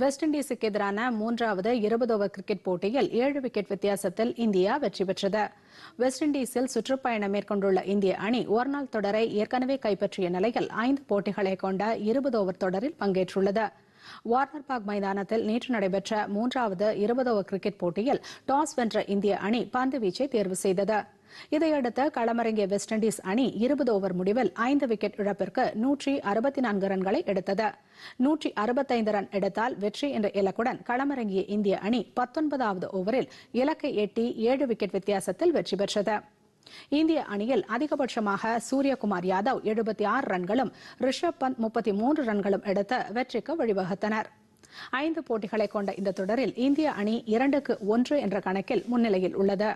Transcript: West Indies எதிரான மூன்றாவது 20 over cricket போட்டியில் 7 விக்கெட் வித்தியாசத்தில் இந்தியா வெற்றி பெற்றது. வெஸ்ட் இண்டீஸில் சுற்றுப்பயணம் மேற்கொண்டுள்ள இந்திய அணி ஒருநாள் தொடரை ஏற்கனவே கைப்பற்றிய நிலையில் 5 போட்டிகளை கொண்ட 20 ஓவர் தொடரில் பங்கேற்றுள்ளது. வார்னர் பார்க் மைதானத்தில் நேற்று நடைபெற்ற மூன்றாவது 20 ஓவர் கிரிக்கெட் போட்டியில் டாஸ் வென்ற இந்திய அணி பந்து வீச்சை தேர்வு செய்தது. இதையடுத்து களமிறங்கிய வெஸ்ட் இண்டீஸ் அணி 20 ஓவர் முடிவில் 5 விக்கெட் இழப்பிற்கு 164 ரன்களை எடுத்தது. 165 ரன் எடுத்தால் வெற்றி என்ற இலக்குடன் களமிறங்கிய இந்திய அணி 19வது ஓவரில் இலக்கை எட்டி 7 விக்கெட் வித்தியாசத்தில் வெற்றி பெற்றது. இந்திய அணியில் அதிகபட்சமாக சூரியகுமார் யாதவ் 76 ரன்களும் ரிஷப் பந்த் 33 ரன்களும் எடுத்து வெற்றிக்கு வழிவகுத்தனர். 5 போட்டிகளை கொண்ட இந்த தொடரில் இந்திய அணி 2-1 என்ற கணக்கில் முன்னிலையில் உள்ளது.